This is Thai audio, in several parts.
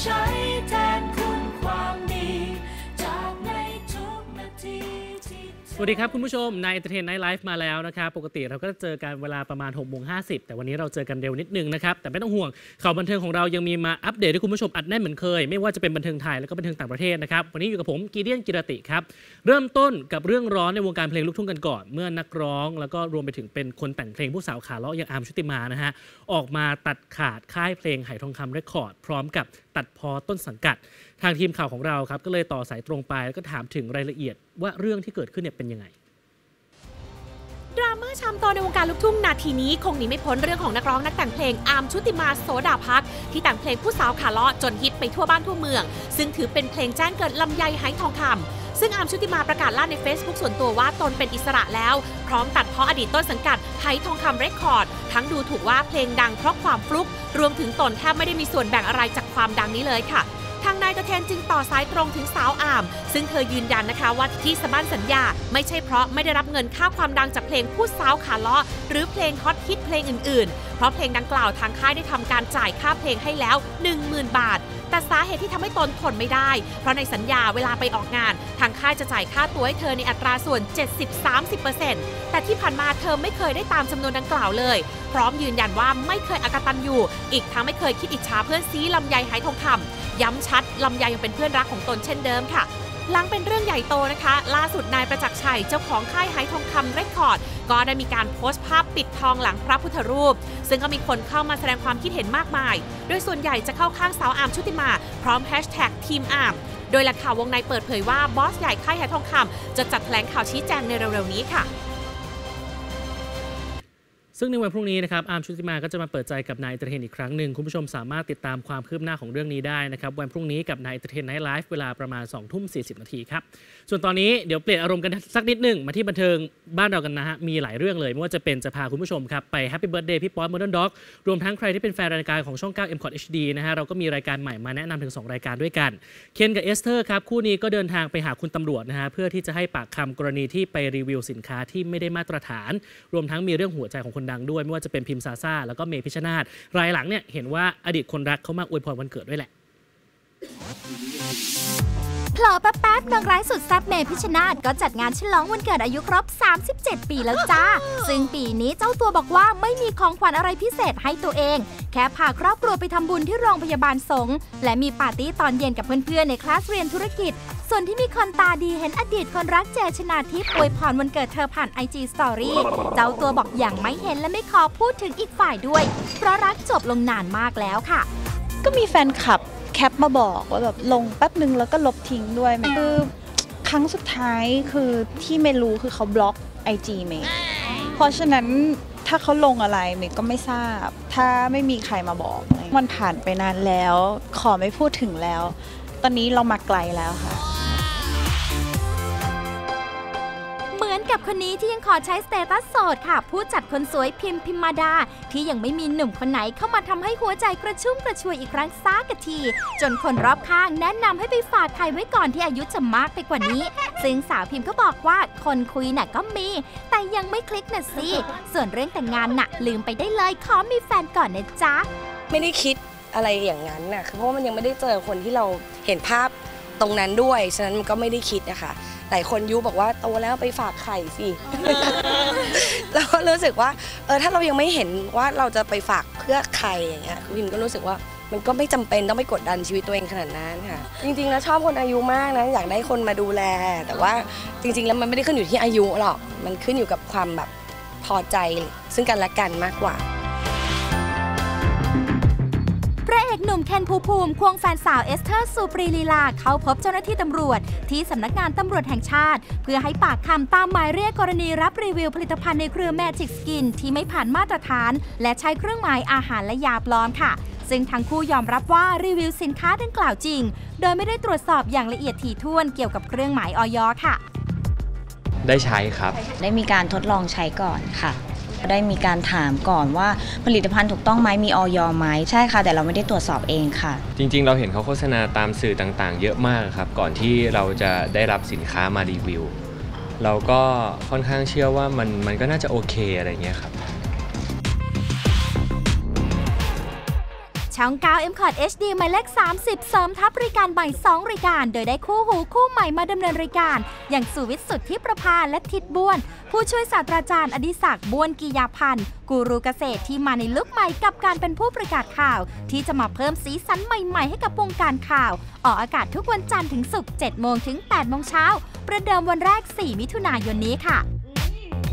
ใช้แทนคุณความดีจากในทุกนาทีที่สวัสดีครับคุณผู้ชมไนน์เอ็นเตอร์เทนไนท์ไลฟ์มาแล้วนะครับปกติเราก็จะเจอกันเวลาประมาณ 18:50 แต่วันนี้เราเจอกันเร็วนิดนึงนะครับแต่ไม่ต้องห่วงข่าวบันเทิงของเรายังมีมาอัปเดตให้คุณผู้ชมอัดแน่นเหมือนเคยไม่ว่าจะเป็นบันเทิงไทยแล้วก็บันเทิงต่างประเทศนะครับวันนี้อยู่กับผมกีเดียนกิรติครับเริ่มต้นกับเรื่องร้อนในวงการเพลงลูกทุ่งกันก่อนเมื่อนักร้องแล้วก็รวมไปถึงเป็นคนแต่งเพลงผู้สาวขาเลาะอย่างอาร์มชุติมานะฮะออกมาตัดขาดค่ายเพลงไหทองคำเรคคอร์ดพร้อมกับตัดพ้อต้นสังกัดทางทีมข่าวของเราครับก็เลยต่อสายตรงไปแล้วก็ถามถึงรายละเอียดว่าเรื่องที่เกิดขึ้นเนี่ยเป็นยังไงดราม่าชามโตในวงการลูกทุ่งนาทีนี้คงหนีไม่พ้นเรื่องของนักร้องนักแต่งเพลงอาร์มชุติมาโสดาภักดิ์ที่แต่งเพลงผู้สาวขาเลาะจนฮิตไปทั่วบ้านทั่วเมืองซึ่งถือเป็นเพลงแจ้งเกิดลำไยไหทองคำซึ่งอาร์มชุติมาประกาศลั่นใน Facebook ส่วนตัวว่าตนเป็นอิสระแล้วพร้อมตัดพ้ออดีตต้นสังกัดไหทองคำเรคคอร์ดทั้งดูถูกว่าเพลงดังเพราะความฟลุกรวมถึงตนแทบไม่ได้มีส่วนแบ่งอะไรจากความดังนี้เลยค่ะทางไนน์เอ็นเตอร์เทนจึงต่อสายตรงถึงสาวอาร์มซึ่งเธอยืนยันนะคะว่าที่สมั่นสัญญาไม่ใช่เพราะไม่ได้รับเงินค่าความดังจากเพลงผู้สาวขาเลาะหรือเพลงฮอตฮิตเพลงอื่นๆเพราะเพลงดังกล่าวทางค่ายได้ทำการจ่ายค่าเพลงให้แล้ว 10,000 บาทแต่สาเหตุที่ทำให้ตนทนไม่ได้เพราะในสัญญาเวลาไปออกงานทางค่ายจะจ่ายค่าตัวให้เธอในอัตราส่วน 70-30% แต่ที่ผ่านมาเธอไม่เคยได้ตามจำนวนดังกล่าวเลยพร้อมยืนยันว่าไม่เคยอกตัญญูอีกทั้งไม่เคยคิดอิจฉาเพื่อนซีลำไยไหทองคำย้ำชัดลำไยยังเป็นเพื่อนรักของตนเช่นเดิมค่ะหลังเป็นเรื่องใหญ่โตนะคะล่าสุดนายประจักษ์ชัยเจ้าของค่ายไหทองคำเรคคอร์ดก็ได้มีการโพสต์ภาพปิดทองหลังพระพุทธรูปซึ่งก็มีคนเข้ามาแสดงความคิดเห็นมากมายโดยส่วนใหญ่จะเข้าข้างสาวอาร์มชุติมาพร้อมแฮชแท็กทีมอาร์มโดยหลักข่าววงในเปิดเผยว่าบอสใหญ่ค่ายไหทองคำจะจัดแถลงข่าวชี้แจงในเร็วๆนี้ค่ะซึ่งในวันพรุ่งนี้นะครับอาร์มชุติมาก็จะมาเปิดใจกับไนน์เอ็นเตอร์เทนอีกครั้งหนึ่งคุณผู้ชมสามารถติดตามความคืบหน้าของเรื่องนี้ได้นะครับวันพรุ่งนี้กับไนน์เอ็นเตอร์เทนไนท์ไลฟ์เวลาประมาณ 20:40 นาทีครับส่วนตอนนี้เดี๋ยวเปลี่ยนอารมณ์กันสักนิดหนึ่งมาที่บันเทิงบ้านเรากันนะฮะมีหลายเรื่องเลยไม่ว่าจะเป็นจะพาคุณผู้ชมครับไปแฮปปี้เบิร์ธเดย์พี่ป๊อตโมเดิร์นด็อกรวมทั้งใครที่เป็นแฟนรายการของช่อง9 MCOT HD นะฮะเราก็มีรายการใหม่มาแนะนำถึง2รายการด้วยกันเคนกับเอสเธอร์ครับคู่นี้ก็เดินทางไปหาคุณตำรวจนะฮะเพื่อที่จะให้ปากคำกรณีที่ไปรีวิวสินค้าที่ไม่ได้มาตรฐานรวมทั้งมีเรื่องหัวใจของคนดังด้วยไม่ว่าจะเป็นพิมซาซ่าแล้วก็เมพิชนาธรายหลังเนี่ยเห็นว่าอดีตคนรักเขามาอวยพรวันเกิดด้วยแหละเผลอแป๊บๆนางร้ายสุดแซ่บเมพิชนาธก็จัดงานฉลองวันเกิดอายุครบ37 ปีแล้วจ้าซึ่งปีนี้เจ้าตัวบอกว่าไม่มีของขวัญอะไรพิเศษให้ตัวเองแค่พาครอบครัวไปทำบุญที่โรงพยาบาลสงฆ์และมีปาร์ตี้ตอนเย็นกับเพื่อนๆในคลาสเรียนธุรกิจส่วนที่มีคนตาดีเห็นอดีตคนรักเจชนาทิพย์อวยพรวันเกิดเธอผ่าน IG Story เจ้าตัวบอกอย่างไม่เห็นและไม่ขอพูดถึงอีกฝ่ายด้วยเพราะรักจบลงนานมากแล้วค่ะก็มีแฟนคลับแคปมาบอกว่าแบบลงแป๊บนึงแล้วก็ลบทิ้งด้วยคือครั้งสุดท้ายคือที่เมรู้คือเขาบล็อก IG เมย์เพราะฉะนั้นถ้าเขาลงอะไรเมย์ก็ไม่ทราบถ้าไม่มีใครมาบอกมันผ่านไปนานแล้วขอไม่พูดถึงแล้วตอนนี้เรามาไกลแล้วค่ะกับคนนี้ที่ยังขอใช้สเตตัสโสดค่ะผู้จัดคนสวยพิมมาดาที่ยังไม่มีหนุ่มคนไหนเข้ามาทำให้หัวใจกระชุ่มกระชวยอีกครั้งซักทีจนคนรอบข้างแนะนำให้ไปฝากใครไว้ก่อนที่อายุจะมากไปกว่านี้ซึ่งสาวพิมก็บอกว่าคนคุยน่ะก็มีแต่ยังไม่คลิกน่ะสิส่วนเรื่องแต่งงานน่ะลืมไปได้เลยขอมีแฟนก่อนนะจ๊ะไม่ได้คิดอะไรอย่างนั้นน่ะคือเพราะมันยังไม่ได้เจอคนที่เราเห็นภาพตรงนั้นด้วยฉะนั้นมันก็ไม่ได้คิดนะคะหลายคนยุบอกว่าโตแล้วไปฝากไข่สิแล้วก็รู้สึกว่าถ้าเรายังไม่เห็นว่าเราจะไปฝากเพื่อใครอย่างเงี้ยพิมก็รู้สึกว่ามันก็ไม่จำเป็นต้องไปกดดันชีวิตตัวเองขนาดนั้นค่ะจริงๆแล้วชอบคนอายุมากนะอยากได้คนมาดูแลแต่ว่าจริงๆแล้วมันไม่ได้ขึ้นอยู่ที่อายุหรอกมันขึ้นอยู่กับความแบบพอใจซึ่งกันและกันมากกว่าหนุ่มเคนภูมิควงแฟนสาวเอสเธอร์สุปรีลีลาเข้าพบเจ้าหน้าที่ตำรวจที่สำนักงานตำรวจแห่งชาติเพื่อให้ปากคำตามหมายเรียกกรณีรับรีวิวผลิตภัณฑ์ในเครือแมจิกสกินที่ไม่ผ่านมาตรฐานและใช้เครื่องหมายอาหารและยาปลอมค่ะซึ่งทั้งคู่ยอมรับว่ารีวิวสินค้าดังกล่าวจริงโดยไม่ได้ตรวจสอบอย่างละเอียดถี่ถ้วนเกี่ยวกับเครื่องหมายอย.ค่ะได้ใช้ครับได้มีการทดลองใช้ก่อนค่ะได้มีการถามก่อนว่าผลิตภัณฑ์ถูกต้องไหมมีอย.ไหมใช่ค่ะแต่เราไม่ได้ตรวจสอบเองค่ะจริงๆเราเห็นเขาโฆษณาตามสื่อต่างๆเยอะมากครับก่อนที่เราจะได้รับสินค้ามารีวิวเราก็ค่อนข้างเชื่อว่ามันก็น่าจะโอเคอะไรเงี้ยครับ ช่อง9 M-Card HD หมายเลข30เสริมทัพรายการใหม่2รายการโดยได้คู่หูคู่ใหม่มาดำเนินรายการอย่างสุวิทย์สุทธิประภาและทิดบ้วนผู้ช่วยศาสตราจารย์อดิศักดิ์บ้วนกิยาพันธ์กูรูเกษตรที่มาในลุคใหม่กับการเป็นผู้ประกาศข่าวที่จะมาเพิ่มสีสันใหม่ๆให้กับวงการข่าวออกอากาศทุกวันจันทร์ถึงศุกร์7โมงถึง8โมงเช้าประเดิมวันแรก4มิถุนายนนี้ค่ะ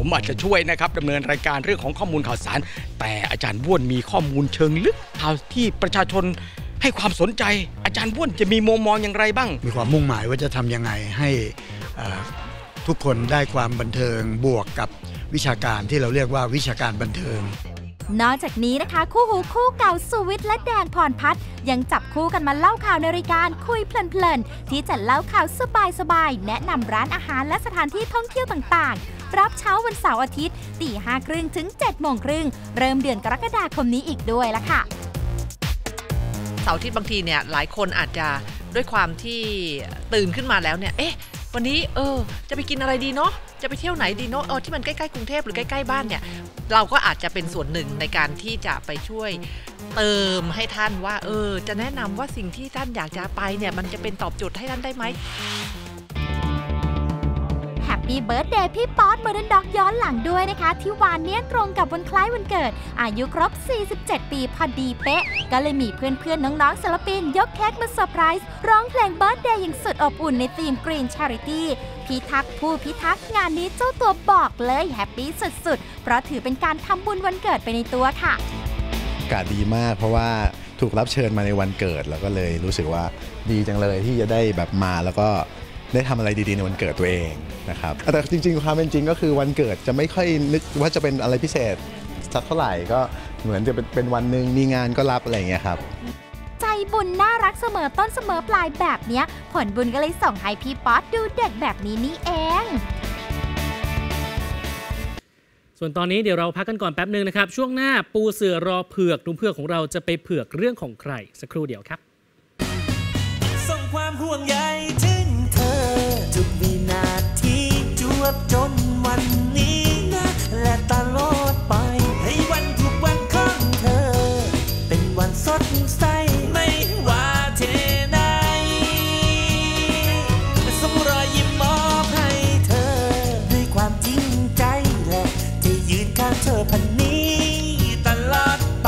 ผมอาจจะช่วยนะครับดำเนินรายการเรื่องของข้อมูลข่าวสารแต่อาจารย์บ้วนมีข้อมูลเชิงลึกข่าวที่ประชาชนให้ความสนใจอาจารย์บ้วนจะมีมุมมองอย่างไรบ้างมีความมุ่งหมายว่าจะทำยังไงให้ทุกคนได้ความบันเทิงบวกกับวิชาการที่เราเรียกว่าวิชาการบันเทิงนอกจากนี้นะคะคู่หูคู่เก่าสุวิทย์และแดงพรพัฒน์ยังจับคู่กันมาเล่าข่าวในรายการคุยเพลินๆที่จะเล่าข่าวสบายๆแนะนำร้านอาหารและสถานที่ท่องเที่ยวต่างๆรับเช้าวันเสาร์อาทิตย์ 5:30 น.ถึง 7:30 น.เริ่มเดือนกรกฎาคมนี้อีกด้วยละค่ะเสาร์อาทิตย์บางทีเนี่ยหลายคนอาจจะด้วยความที่ตื่นขึ้นมาแล้วเนี่ยเอ๊ะวันนี้จะไปกินอะไรดีเนาะจะไปเที่ยวไหนดีเนาะที่มันใกล้ๆกรุงเทพหรือใกล้ๆบ้านเนี่ยเราก็อาจจะเป็นส่วนหนึ่งในการที่จะไปช่วยเติมให้ท่านว่าจะแนะนำว่าสิ่งที่ท่านอยากจะไปเนี่ยมันจะเป็นตอบโจทย์ให้ท่านได้ไหมมีเบิร์ธเดย์พี่ป๊อตเมอร์เดนด็อกย้อนหลังด้วยนะคะที่วานนี้ตรงกับวันคล้ายวันเกิดอายุครบ47ปีพอดีเป๊ะก็เลยมีเพื่อนๆน้องๆศิลปินยกเค้กมาเซอร์ไพรส์ร้องเพลงเบิร์ธเดย์อย่างสุดอบอุ่นในธีมกรีนชาริตี้พิทักษ์ผู้พิทักษ์งานนี้เจ้าตัวบอกเลยแฮปปี้สุดๆเพราะถือเป็นการทำบุญวันเกิดไปในตัวค่ะอากาศดีมากเพราะว่าถูกรับเชิญมาในวันเกิดแล้วก็เลยรู้สึกว่าดีจังเลยที่จะได้แบบมาแล้วก็ได้ทำอะไรดีๆในวันเกิดตัวเองนะครับแต่จริงๆความเป็นจริงก็คือวันเกิดจะไม่ค่อยนึกว่าจะเป็นอะไรพิเศษสักเท่าไหร่ก็เหมือนจะเป็นวันหนึ่งมีงานก็รับอะไรอย่างเงี้ยครับใจบุญน่ารักเสมอต้นเสมอปลายแบบเนี้ยผลบุญก็เลยส่งให้พี่ป๊อตดูเด็กแบบนี้นี่เองส่วนตอนนี้เดี๋ยวเราพักกันก่อนแป๊บนึงนะครับช่วงหน้าปูเสือรอเผือกนุ่มเผือกของเราจะไปเผือกเรื่องของใครสักครู่เดียวครับส่งความห่วงใยทุกวินาทีจวบจนวันนี้นะและตลอดไปให้วันทุกวันของเธอเป็นวันสดใสไม่ว่าที่ไหนสมรอยยิ้มมอบให้เธอด้วยความจริงใจและจะยืนข้างเธอพันนี้ตลอดไป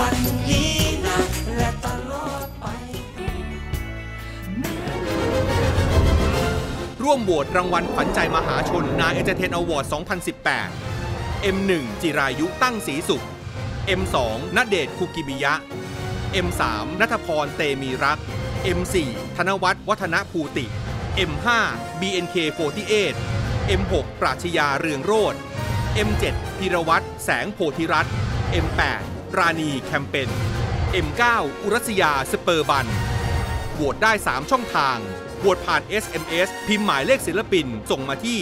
วันนี้นะและตลอดไปร่วมโหวตรางวัลขวัญใจมหาชน Nine Entertain Award 2018 M1 จิรายุตั้งศรีสุข M2 ณเดชน์คุกิมิยะ M3 ณัฐพรเตมีรัก M4 ธนวัฒน์วัฒนภูติ M5 BNK48 M6 ปราชญาเรืองโรจน์ M7 ธีรวัฒน์แสงโพธิรัตน์ M8ราณีแคมเปญ M9 อุรัสยาสเปอร์บันโหวตได้3ช่องทางโหวตผ่าน SMS พิมพ์หมายเลขศิลปินส่งมาที่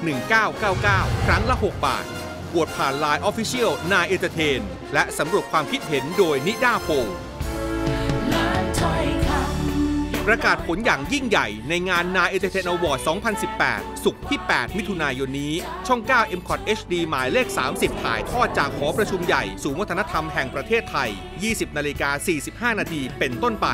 4111999ครั้งละ6บาทโหวตผ่าน Line Official Nine Entertain และสำรวจความคิดเห็นโดยนิดาโพประกาศผลอย่างยิ่งใหญ่ในงาน Nine Entertain Award 2018 ศุกร์ที่ 8 มิถุนายนนี้ ช่อง 9 M-Card HD หมายเลข 30 ถ่ายทอดจากหอประชุมใหญ่ศูนย์วัฒนธรรมแห่งประเทศไทย 20:45 น.เป็นต้นไป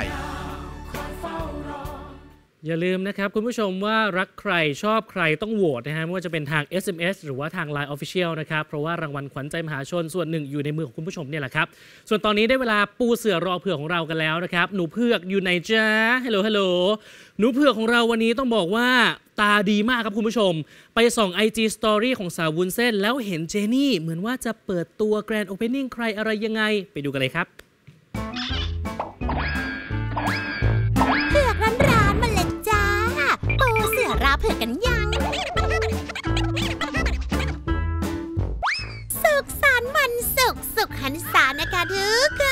อย่าลืมนะครับคุณผู้ชมว่ารักใครชอบใครต้องโหวตนะฮะไม่ว่าจะเป็นทาง SMS หรือว่าทาง Line Official นะครับเพราะว่ารางวัลขวัญใจมหาชนส่วนหนึ่งอยู่ในมือของคุณผู้ชมเนี่ยแหละครับส่วนตอนนี้ได้เวลาปูเสือรอเผือกของเรากันแล้วนะครับหนูเผือกอยู่ไหนจ๊ะฮัลโหลหนูเผือกของเราวันนี้ต้องบอกว่าตาดีมากครับคุณผู้ชมไปส่อง IG Story ของสาววุ้นเส้นแล้วเห็นเจนี่เหมือนว่าจะเปิดตัว Grand Opening ใครอะไรยังไงไปดูกันเลยครับราเผือกกันยังสุขสันต์วันสุขหันษานะคะทุกค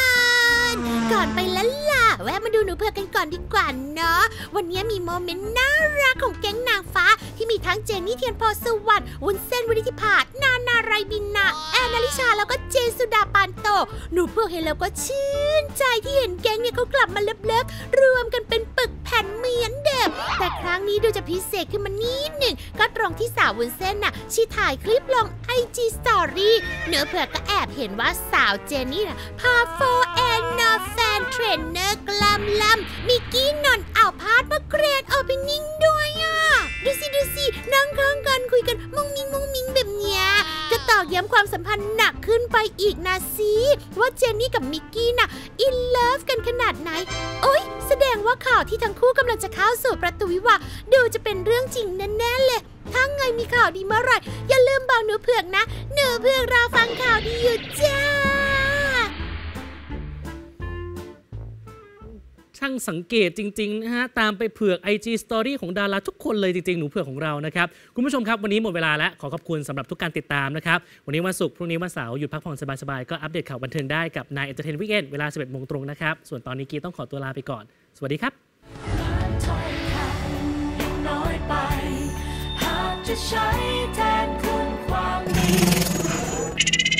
นก่อนไปละล่ะแวะมาดูหนูเผือกกันก่อนดีกว่าเนาะวันนี้มีโมเมนต์น่ารักของแก๊งนางฟ้าที่มีทั้งเจนนี่เทียนโพสวัสดิ์วุ้นเส้นวิริธิภานานาไรบินนาแอนนาลิชาแล้วก็เจนสุดาปานโตหนูเผือกเห็นแล้วก็ชื่นใจที่เห็นแก๊งเนี่ยเขากลับมาเลิฟรวมกันเป็นปึกแผ่นเหมือนเดิมแต่ครั้ง งนี้ดูจะพิเศษขึ้นมานิดหนึ่งก็ตรงที่สาววุ้นเส้นน่ะชีถ่ายคลิปลง IG Story เนื้อเผื่อก็แอบเห็นว่าสาวเจนนี่น่ะพาโฟเอนนอแฟนเทรนเนอร์กล้ำมิกกี้นนท์เอาพาร์ทมาเกรดโอเพนนิ่งด้วยอ่ะดูสินั่งข้างกันคุยกันมุ้งมิ้งแบบเนี้ยก็ตอกย้ำความสัมพันธ์หนักขึ้นไปอีกนะสิว่าเจนนี่กับมิกกี้น่ะอินเลิฟกันขนาดไหนโอ๊ยแสดงว่าข่าวที่ทั้งคู่กำลังจะเข้าสู่ประตูวิวาห์ดูจะเป็นเรื่องจริงแน่ๆเลยถ้าไงมีข่าวดีเมื่อไหร่อย่าลืมบอกหนูเผือกนะหนูเผือกรอฟังข่าวดีอยู่จ้าช่างสังเกตจริงๆนะฮะตามไปเผือก IG Story ของดาราทุกคนเลยจริงๆหนูเผือกของเรานะครับคุณผู้ชมครับวันนี้หมดเวลาแล้วขอขอบคุณสำหรับทุกการติดตามนะครับวันนี้วันศุกร์พรุ่งนี้วันเสาร์หยุดพักผ่อนสบายๆก็อัปเดตข่าวบันเทิงได้กับ Nine Entertain Weekend เวลา 11 โมงตรงนะครับส่วนตอนนี้กีต้องขอตัวลาไปก่อนสวัสดีครับ